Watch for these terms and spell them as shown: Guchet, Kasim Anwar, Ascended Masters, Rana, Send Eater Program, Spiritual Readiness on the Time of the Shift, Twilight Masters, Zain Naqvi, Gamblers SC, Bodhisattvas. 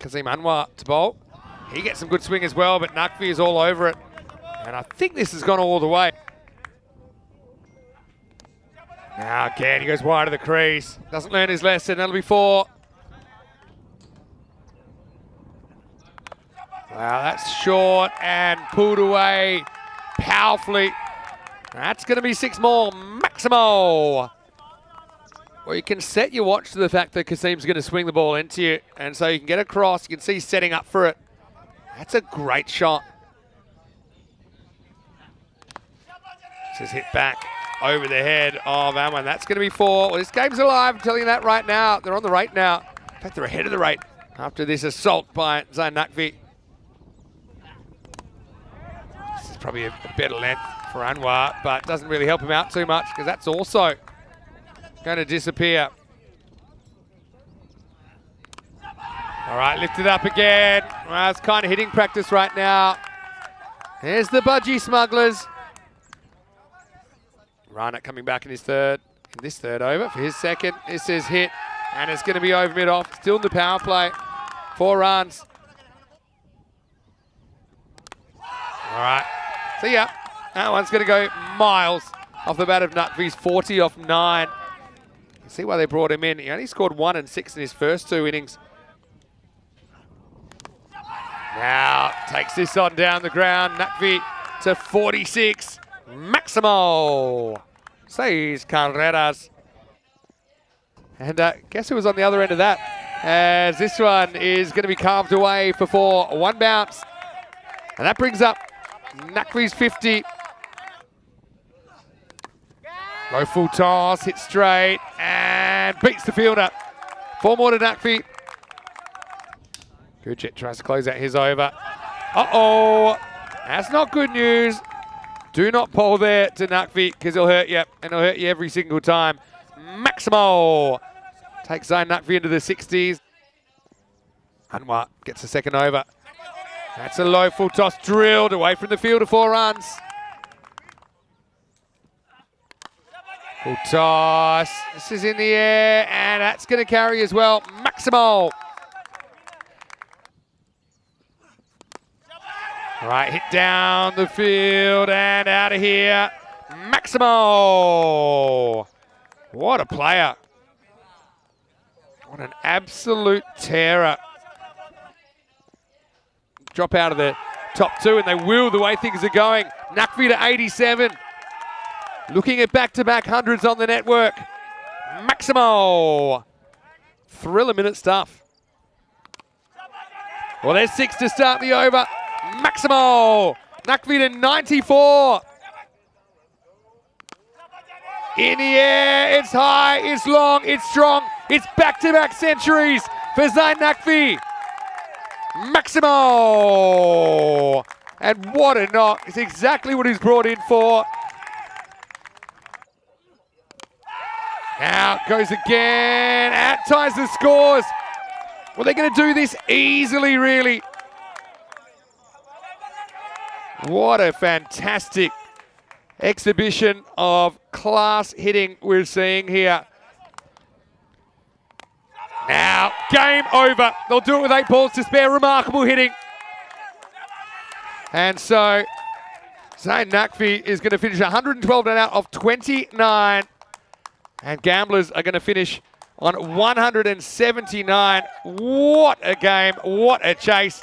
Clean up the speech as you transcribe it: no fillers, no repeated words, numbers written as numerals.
Kasim Anwar to bowl. He gets some good swing as well, but Naqvi is all over it. And I think this has gone all the way. Now again, he goes wide of the crease. Doesn't learn his lesson, that'll be four. Wow, that's short and pulled away powerfully. That's going to be six more, Maximo. Well, you can set your watch to the fact that Kasim's going to swing the ball into you. And so you can get across, you can see setting up for it. That's a great shot. This is hit back over the head of Anwar. That's going to be four. Well, this game's alive, I'm telling you that right now. They're on the rate now. In fact, they're ahead of the rate after this assault by Zain Naqvi. This is probably a better length for Anwar, but doesn't really help him out too much because that's also going to disappear. All right, lifted up again. Well, it's kind of hitting practice right now. There's the budgie smugglers. Rana coming back in this third over for his second. This is hit, and it's going to be over mid-off. Still in the power play. 4 runs. All right, see ya. That one's going to go miles off the bat of Naqvi's 40 off 9. You can see why they brought him in. He only scored 1 and 6 in his first 2 innings. Now takes this on down the ground. Naqvi to 46. Maximo! 6 carreras. And guess who was on the other end of that? As this one is going to be carved away for 4. 1 bounce. And that brings up Naqvi's 50. Low full toss, hit straight, and beats the fielder. 4 more to Naqvi. Guchet tries to close out his over. Uh-oh! That's not good news. Do not bowl there to Naqvi because he'll hurt you, and he'll hurt you every single time. Maximo takes Zain Naqvi into the 60s. Anwar gets the second over. That's a low full toss drilled away from the field of 4 runs. Full toss. This is in the air, and that's going to carry as well. Maximo. Right, hit down the field and out of here. Maximo! What a player. What an absolute terror. Drop out of the top 2 and they will the way things are going. Naqvi to 87. Looking at back-to-back 100s on the network. Maximo! Thriller-minute stuff. Well, there's 6 to start the over. Maximo! Naqvi to 94. In the air, it's high, it's long, it's strong, it's back-to-back centuries for Zain Naqvi. Maximo! And what a knock. It's exactly what he's brought in for. Out goes again, out ties the scores. Well, they're going to do this easily, really. What a fantastic exhibition of class hitting we're seeing here. Now, game over. They'll do it with 8 balls to spare. Remarkable hitting. And so, Zain Naqvi is going to finish 112 out of 29. And Gamblers are going to finish on 179. What a game. What a chase.